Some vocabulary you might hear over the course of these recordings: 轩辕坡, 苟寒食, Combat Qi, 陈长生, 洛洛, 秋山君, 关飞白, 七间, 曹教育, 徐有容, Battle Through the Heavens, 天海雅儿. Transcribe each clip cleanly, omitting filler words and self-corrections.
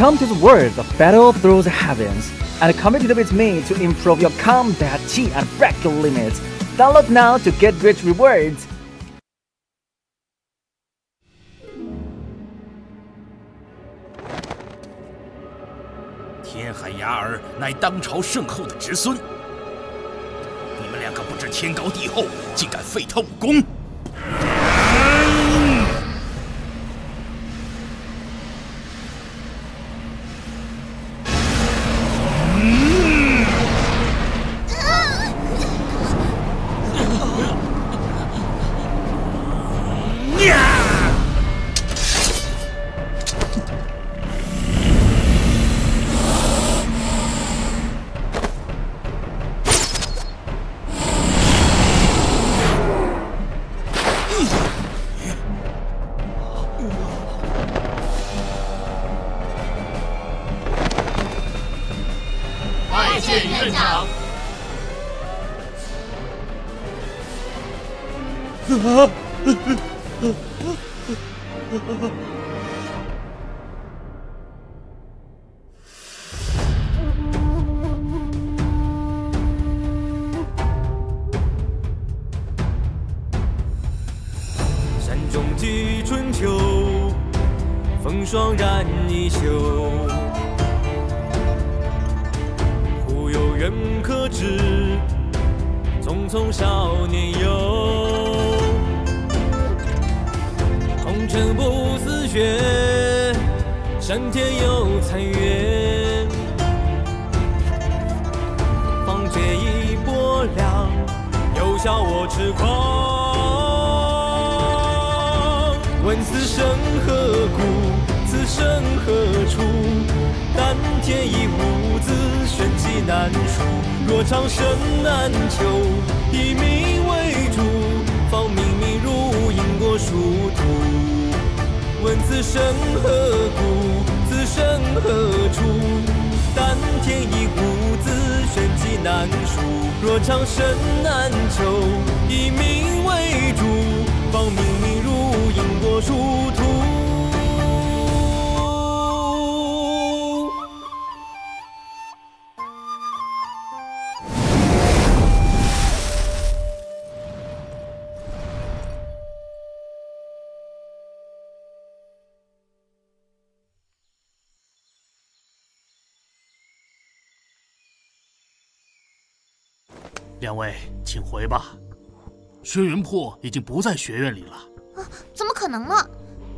come to the world, the battle of through the heavens, and a commitment is made to improve your combat chi and break your limits. Download now to get great rewards.天海雅儿乃当朝圣后的侄孙，你们两个不知天高地厚，竟敢废他武功！ 山中寄春秋，风霜染衣袖。忽悠人可知，匆匆少年游。 红尘不思雪，山天有残月。方觉一波凉，又笑我痴狂。问此生何故，此生何处？丹田已无字，玄机难出。若长生难求，以命为主，方冥冥如因果殊途。 问此生何故？此生何处？丹田已无字，玄机难数。若长生难求，以命为主，方冥冥如因果殊途。 两位，请回吧。薛云破已经不在学院里了。啊，怎么可能呢？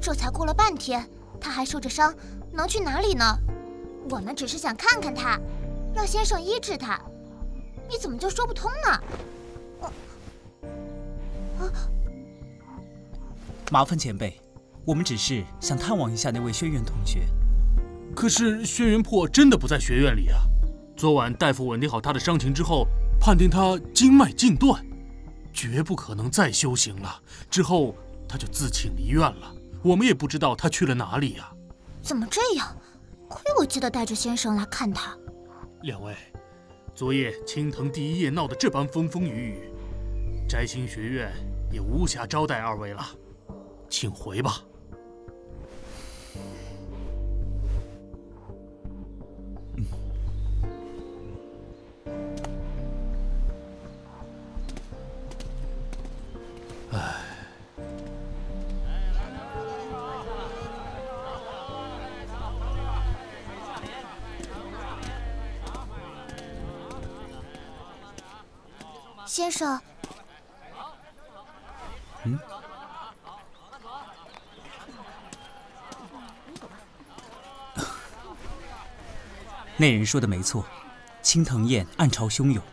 这才过了半天，他还受着伤，能去哪里呢？我们只是想看看他，让先生医治他。你怎么就说不通呢？麻烦前辈，我们只是想探望一下那位薛院同学。可是薛云破真的不在学院里啊！昨晚大夫稳定好他的伤情之后。 判定他经脉尽断，绝不可能再修行了。之后他就自请离院了。我们也不知道他去了哪里呀、啊。怎么这样？亏我记得带着先生来看他。两位，昨夜青藤第一夜闹得这般风风雨雨，摘星学院也无暇招待二位了，请回吧。 先生，嗯，那人说的没错，青藤宴暗潮汹涌，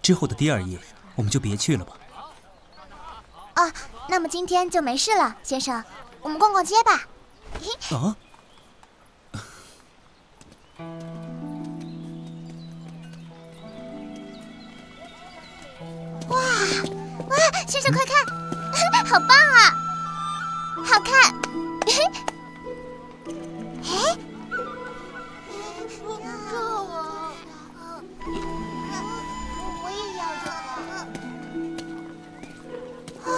之后的第二夜我们就别去了吧。啊，那么今天就没事了，先生，我们逛逛街吧。啊？ 先生，快看，好棒啊！好看。哎，我也要这个。哇！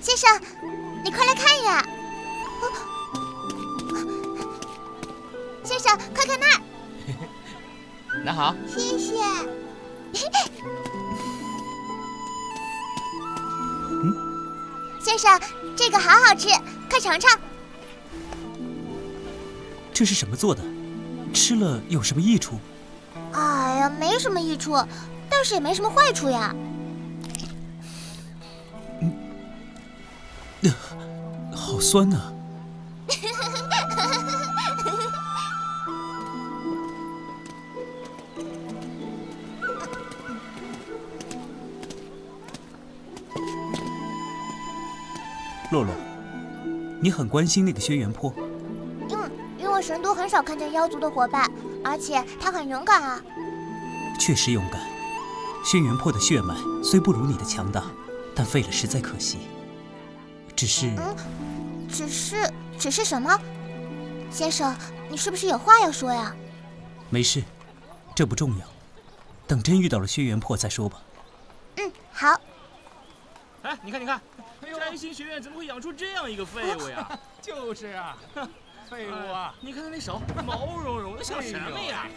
先生，你快来看呀！上，快看那儿！拿好，谢谢。先生，这个好好吃，快尝尝。这是什么做的？吃了有什么益处？哎呀，没什么益处，但是也没什么坏处呀。好酸呐、啊！ 洛洛，你很关心那个轩辕坡。因为神都很少看见妖族的伙伴，而且他很勇敢啊。确实勇敢。轩辕坡的血脉虽不如你的强大，但废了实在可惜。只是……只是什么？先生，你是不是有话要说呀？没事，这不重要。等真遇到了轩辕坡再说吧。好。哎，你看，你看。 占星学院怎么会养出这样一个废物呀？就是啊，废物啊！你看他那手毛茸茸的，像什么呀？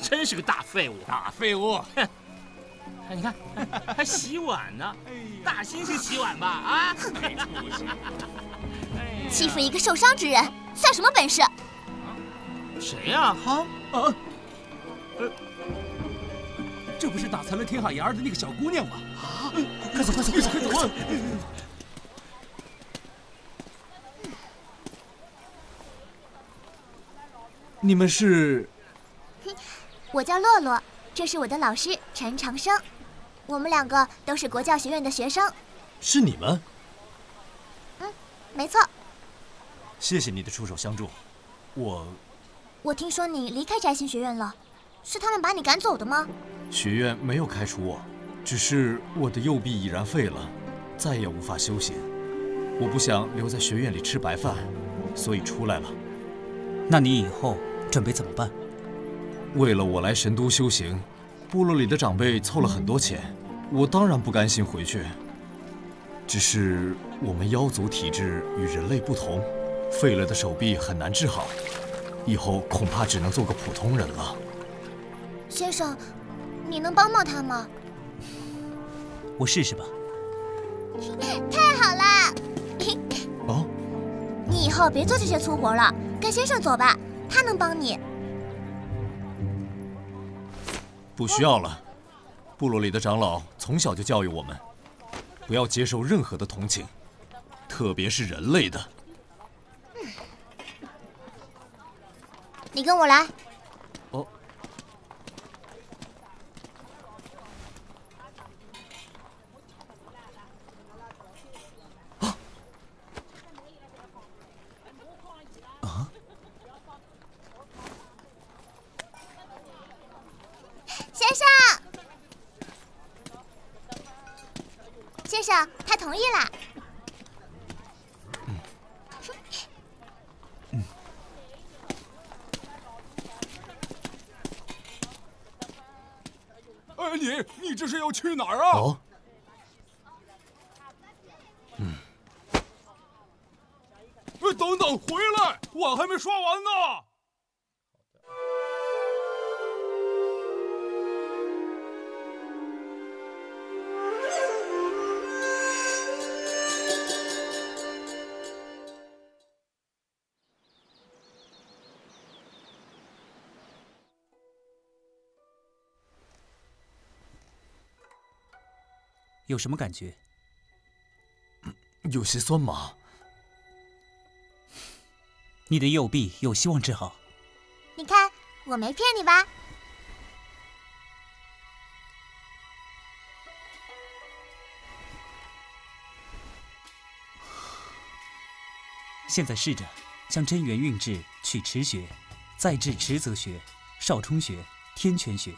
真是个大废物！大废物！哎，你看，还洗碗呢！大猩猩洗碗吧？啊！没出息！欺负一个受伤之人，算什么本事？谁呀？啊！这不是打残了天海雅儿的那个小姑娘吗？啊！快走，快走，快走，快走！ 你们是？我叫洛洛，这是我的老师陈长生，我们两个都是国教学院的学生。是你们？没错。谢谢你的出手相助，我听说你离开摘星学院了，是他们把你赶走的吗？学院没有开除我，只是我的右臂已然废了，再也无法修行。我不想留在学院里吃白饭，所以出来了。那你以后？ 准备怎么办？为了我来神都修行，部落里的长辈凑了很多钱，我当然不甘心回去。只是我们妖族体质与人类不同，废了的手臂很难治好，以后恐怕只能做个普通人了。先生，你能帮帮他吗？我试试吧。太好了！哦，你以后别做这些粗活了，跟先生走吧。 他能帮你，不需要了。部落里的长老从小就教育我们，不要接受任何的同情，特别是人类的。你跟我来。哦。啊！ 先生，他同意了。哎，你这是要去哪儿啊？哦。等等，回来，碗还没刷完呢。 有什么感觉？有些酸麻。你的右臂有希望治好。你看，我没骗你吧？现在试着将真元运至曲池穴，再至池泽穴、少冲穴、天泉穴。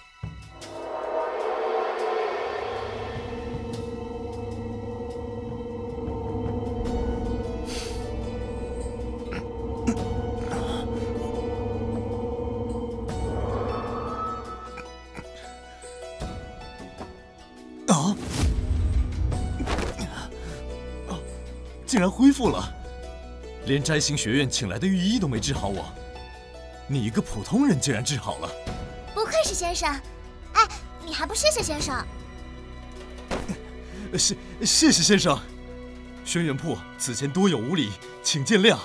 竟然恢复了，连摘星学院请来的御医都没治好我，你一个普通人竟然治好了。不愧是先生，哎，你还不谢谢先生？谢谢先生。轩辕铺此前多有无礼，请见谅。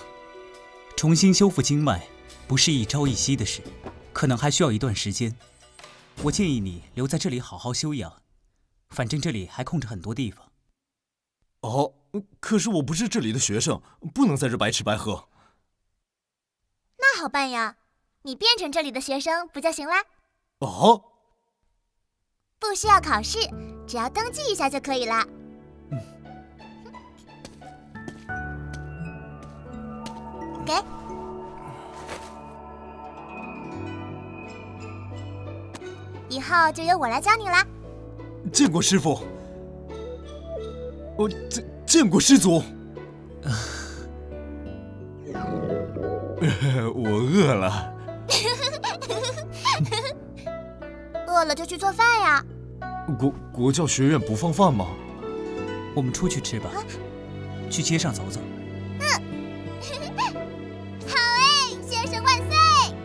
重新修复经脉不是一朝一夕的事，可能还需要一段时间。我建议你留在这里好好休养，反正这里还空着很多地方。哦，可是我不是这里的学生，不能在这白吃白喝。 那好办呀，你变成这里的学生不就行啦？哦，不需要考试，只要登记一下就可以了。嗯，给。以后就由我来教你啦。见过师父，见过师祖。我饿了，饿了就去做饭呀。国教学院不放饭吗？我们出去吃吧，啊、去街上走走。嗯，好哎，先生万岁！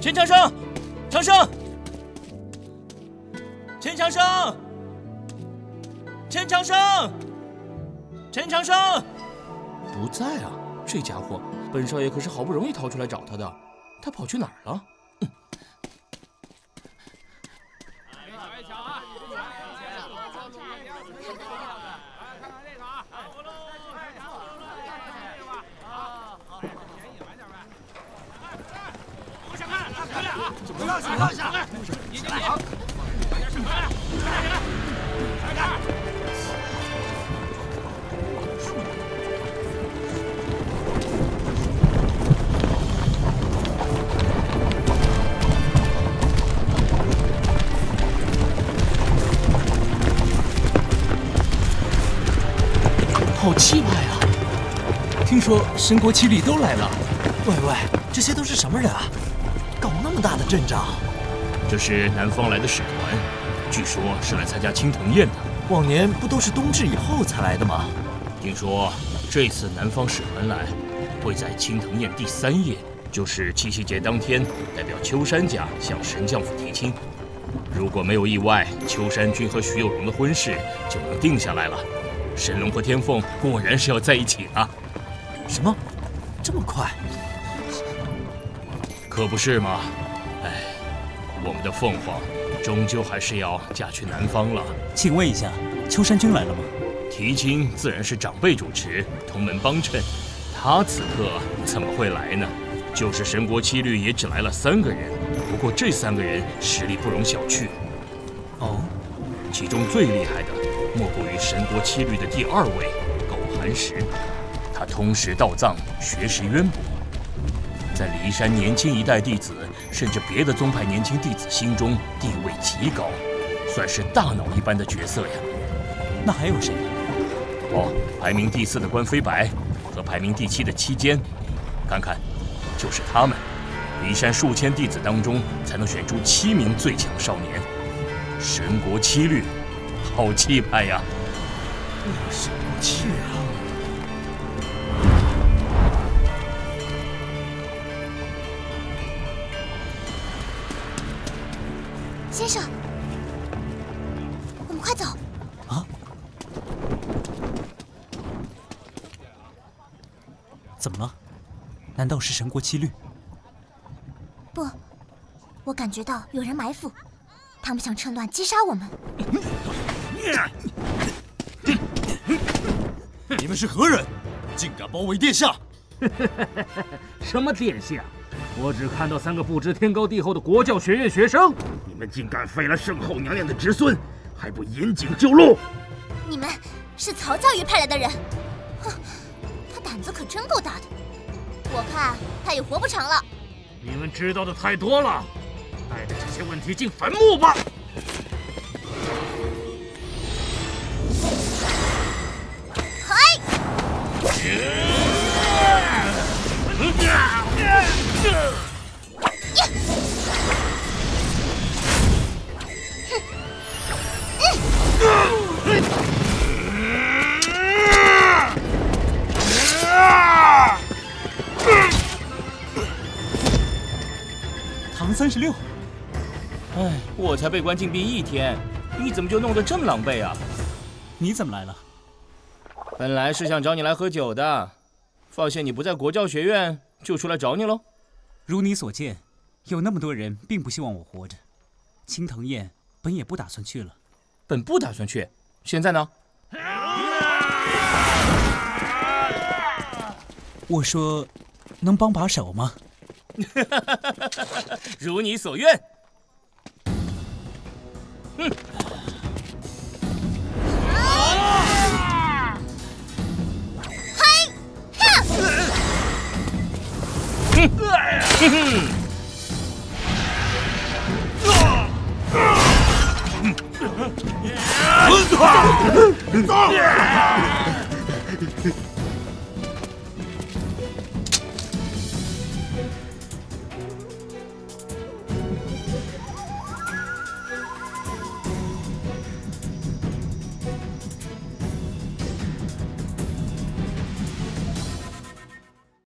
陈长生。 长生，陈长生，陈长生，陈长生，不在啊！这家伙，本少爷可是好不容易逃出来找他的，他跑去哪儿了？好气派啊！听说神国七里都来了。喂，这些都是什么人啊？搞那么大的阵仗！这是南方来的使团，据说是来参加青铜宴的。往年不都是冬至以后才来的吗？听说这次南方使团来，会在青铜宴第三夜，就是七夕节当天，代表秋山家向神将府提亲。如果没有意外，秋山君和徐有容的婚事就能定下来了。 神龙和天凤果然是要在一起了，什么？这么快？可不是嘛！哎，我们的凤凰终究还是要嫁去南方了。请问一下，秋山君来了吗？提亲自然是长辈主持，同门帮衬，他此刻怎么会来呢？就是神国七律也只来了3个人，不过这3个人实力不容小觑。哦，其中最厉害的。 莫过于神国七律的第2位苟寒食，他通识道藏，学识渊博，在骊山年轻一代弟子，甚至别的宗派年轻弟子心中地位极高，算是大脑一般的角色呀。那还有谁？哦，排名第4的关飞白和排名第7的七间，看看，就是他们，骊山数千弟子当中才能选出7名最强少年。神国七律。 好气派呀！什么气啊！先生，我们快走！啊？怎么了？难道是神国七律？不，我感觉到有人埋伏，他们想趁乱击杀我们。你们是何人？竟敢包围殿下！什么殿下？我只看到3个不知天高地厚的国教学院学生，你们竟敢废了圣后娘娘的侄孙，还不引颈就戮！你们是曹教育派来的人，哼，他胆子可真够大的，我看他也活不长了。你们知道的太多了，带着这些问题进坟墓吧！堂36。哎，我才被关禁闭1天，你怎么就弄得这么狼狈啊？你怎么来了？本来是想找你来喝酒的，发现你不在国教学院，就出来找你喽。如你所见，有那么多人并不希望我活着。青藤宴本也不打算去了，本不打算去，现在呢？ 我说，能帮把手吗？如你所愿。嗯。嘿，跳！嗯。